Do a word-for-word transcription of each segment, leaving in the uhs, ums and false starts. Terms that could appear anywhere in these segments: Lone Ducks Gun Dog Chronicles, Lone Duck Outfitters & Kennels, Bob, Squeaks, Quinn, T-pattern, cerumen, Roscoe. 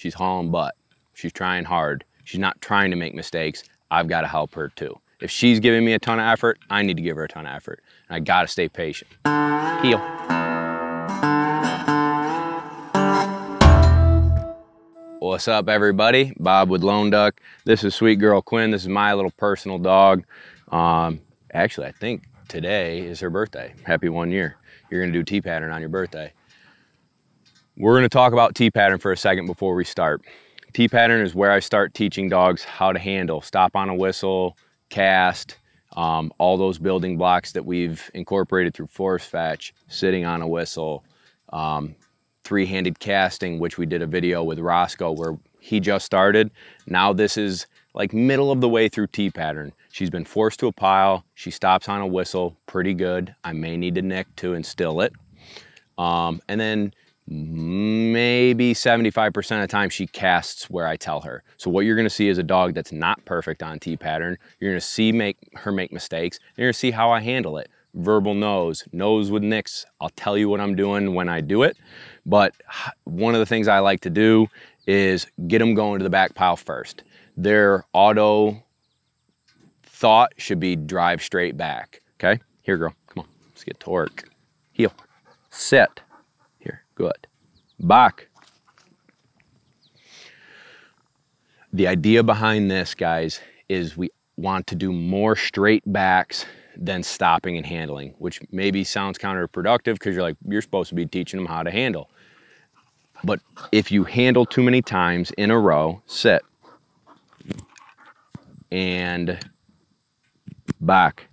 She's hauling butt. She's trying hard. She's not trying to make mistakes. I've got to help her too. If she's giving me a ton of effort, I need to give her a ton of effort. And I got to stay patient. Heel. What's up, everybody? Bob with Lone Duck. This is sweet girl Quinn. This is my little personal dog. Um, actually, I think today is her birthday. Happy one year. You're going to do T-pattern on your birthday. We're going to talk about T-pattern for a second before we start. T-pattern is where I start teaching dogs how to handle stop on a whistle, cast, um, all those building blocks that we've incorporated through force fetch, sitting on a whistle, um, three-handed casting, which we did a video with Roscoe where he just started. Now this is like middle of the way through T-pattern. She's been forced to a pile. She stops on a whistle pretty good. I may need to neck to instill it. Um, and then maybe seventy-five percent of the time she casts where I tell her. So what you're gonna see is a dog that's not perfect on T-pattern. You're gonna see make her make mistakes, and you're gonna see how I handle it. Verbal nose, nose with nicks. I'll tell you what I'm doing when I do it. But one of the things I like to do is get them going to the back pile first. Their auto thought should be drive straight back, okay? Here, girl, come on, let's get to work. Heel, sit. Good. Back. The idea behind this, guys, is we want to do more straight backs than stopping and handling, which maybe sounds counterproductive because you're like, you're supposed to be teaching them how to handle. But if you handle too many times in a row, sit. And back.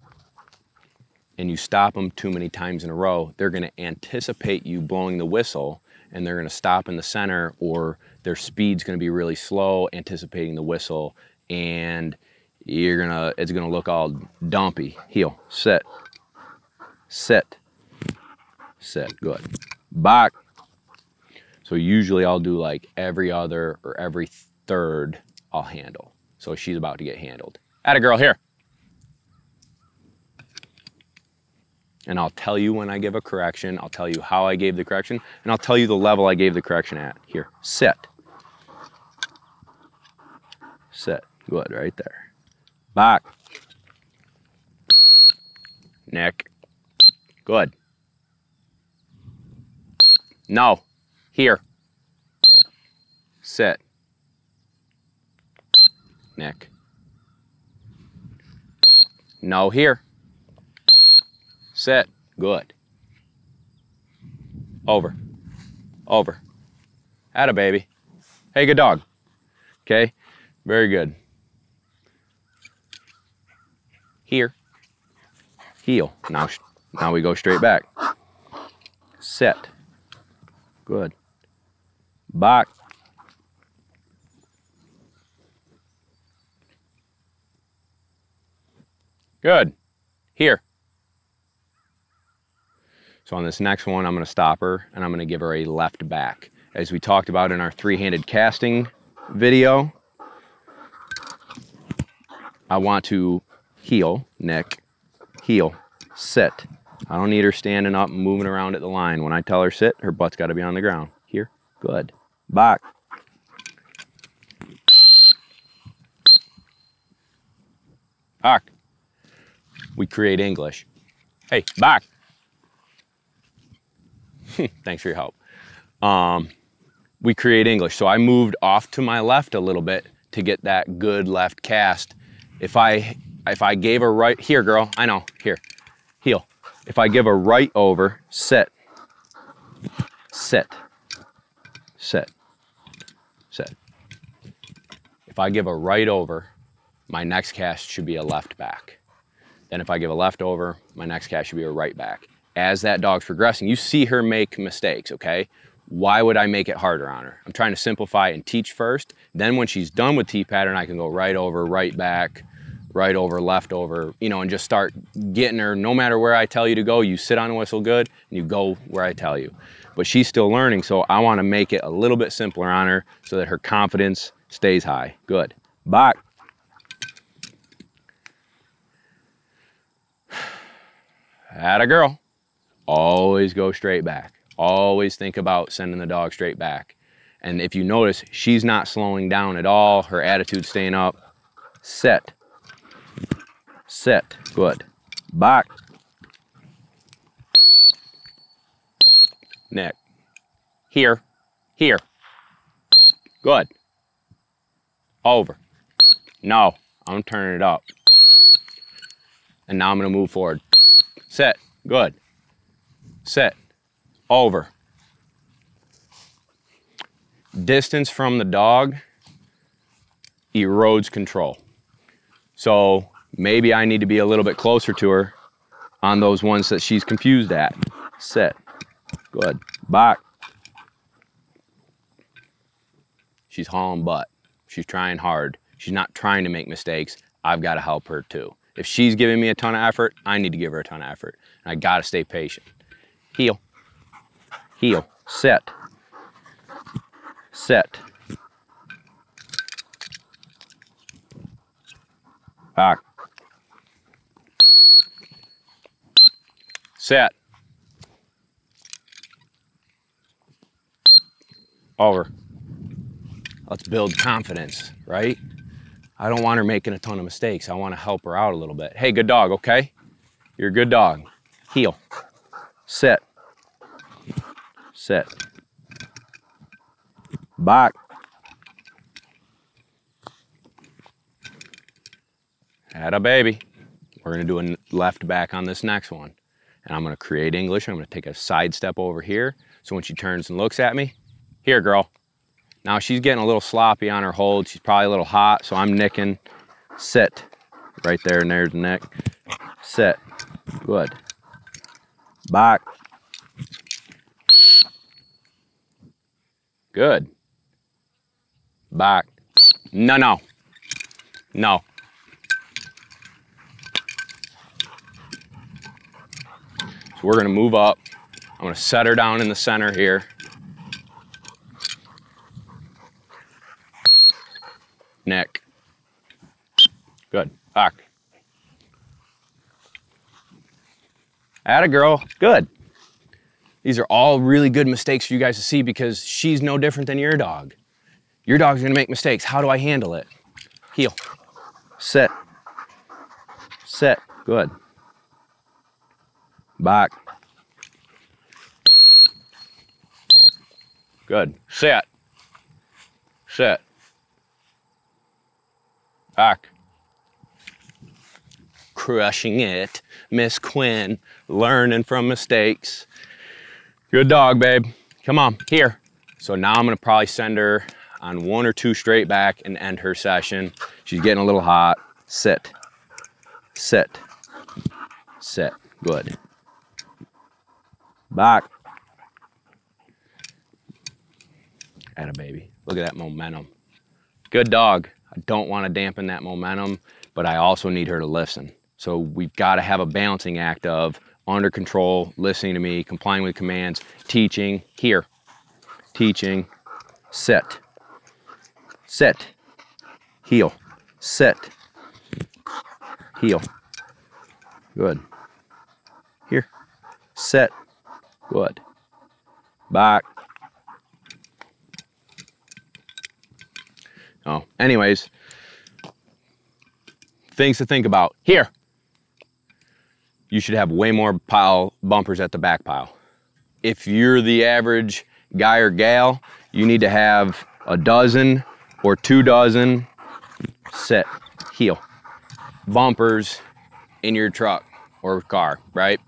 And you stop them too many times in a row, they're gonna anticipate you blowing the whistle and they're gonna stop in the center, or their speed's gonna be really slow anticipating the whistle, and you're gonna, it's gonna look all dumpy. Heel, sit, sit, sit, good. Back. So usually I'll do like every other or every third I'll handle. So she's about to get handled. Atta girl, here. And I'll tell you when I give a correction, I'll tell you how I gave the correction, and I'll tell you the level I gave the correction at. Here, sit. Sit, good, right there. Back. Neck. Good. No, here. Sit. Neck. No, here. Set, good. Over, over. Atta baby. Hey, good dog. Okay, very good. Here, heel. Now, now we go straight back. Set, good. Back. Good, here. So on this next one, I'm gonna stop her and I'm gonna give her a left back. As we talked about in our three-handed casting video, I want to heel, neck, heel, sit. I don't need her standing up and moving around at the line. When I tell her sit, her butt's gotta be on the ground. Here, good. Back. Back. We create English. Hey, back. Thanks for your help. Um, we create English. So I moved off to my left a little bit to get that good left cast. If I, if I gave a right, here girl, I know, here, heel. If I give a right over, sit, sit, sit, sit. If I give a right over, my next cast should be a left back. Then if I give a left over, my next cast should be a right back. As that dog's progressing, you see her make mistakes, okay? Why would I make it harder on her? I'm trying to simplify and teach first. Then when she's done with T-pattern, I can go right over, right back, right over, left over, you know, and just start getting her, no matter where I tell you to go, you sit on a whistle good, and you go where I tell you. But she's still learning, so I wanna make it a little bit simpler on her so that her confidence stays high. Good, back. Atta girl. Always go straight back. Always think about sending the dog straight back. And if you notice, she's not slowing down at all. Her attitude's staying up. Set. Set. Good. Back. Neck. Here. Here. Good. Over. No. I'm turning it up. And now I'm going to move forward. Set. Good. Set. Over. Distance from the dog erodes control. So maybe I need to be a little bit closer to her on those ones that she's confused at. Set. Good. Back. She's hauling butt. She's trying hard. She's not trying to make mistakes. I've got to help her too. If she's giving me a ton of effort, I need to give her a ton of effort. And I got to stay patient. Heel. Heel. Set. Set. Back. Set. Over. Let's build confidence, right? I don't want her making a ton of mistakes. I want to help her out a little bit. Hey, good dog, okay? You're a good dog. Heel. Set. Set. Back. Atta baby. We're gonna do a left back on this next one. And I'm gonna create English. I'm gonna take a side step over here. So when she turns and looks at me, here girl. Now she's getting a little sloppy on her hold. She's probably a little hot, so I'm nicking. Sit. Right there, and there's the neck. Sit. Good. Back. Good. Back. No, no. No. So we're gonna move up. I'm gonna set her down in the center here. Neck. Good. Back. Atta girl. Good. These are all really good mistakes for you guys to see because she's no different than your dog. Your dog's gonna make mistakes. How do I handle it? Heel. Set. Set. Good. Back. Good. Set. Set. Back. Crushing it. Miss Quinn, learning from mistakes. Good dog, babe. Come on, here. So now I'm gonna probably send her on one or two straight back and end her session. She's getting a little hot. Sit. Sit. Sit. Good. Back. Atta baby. Look at that momentum. Good dog. I don't want to dampen that momentum, but I also need her to listen. So we've got to have a balancing act of under control, listening to me, complying with commands, teaching, here, teaching, set, set, heel, set, heel, good, here, set, good, back. Oh, anyways, things to think about, here. You should have way more pile bumpers at the back pile. If you're the average guy or gal, you need to have a dozen or two dozen set heel bumpers in your truck or car, right?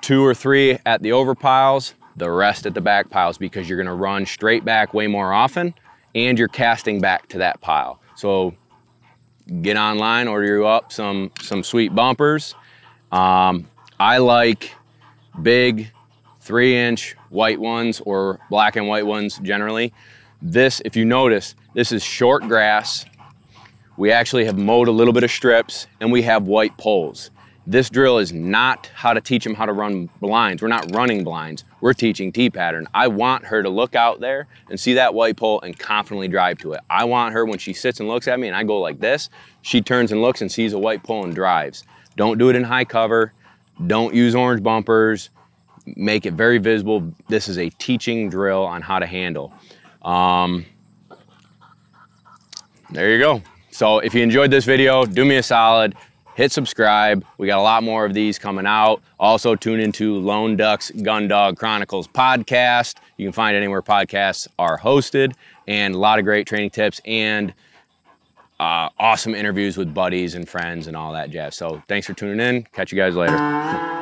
Two or three at the over piles, the rest at the back piles, because you're gonna run straight back way more often and you're casting back to that pile. So get online, order you up some, some sweet bumpers. Um, I like big three inch white ones or black and white ones generally. This, if you notice, this is short grass. We actually have mowed a little bit of strips and we have white poles. This drill is not how to teach them how to run blinds. We're not running blinds. We're teaching T-pattern. I want her to look out there and see that white pole and confidently drive to it. I want her, when she sits and looks at me and I go like this, she turns and looks and sees a white pole and drives. Don't do it in high cover. Don't use orange bumpers. make it very visible. This is a teaching drill on how to handle. Um, there you go. So if you enjoyed this video, do me a solid, hit subscribe. We got a lot more of these coming out. Also tune into Lone Ducks Gun Dog Chronicles podcast. You can find it anywhere podcasts are hosted, and a lot of great training tips and uh, awesome interviews with buddies and friends and all that jazz. So thanks for tuning in. Catch you guys later.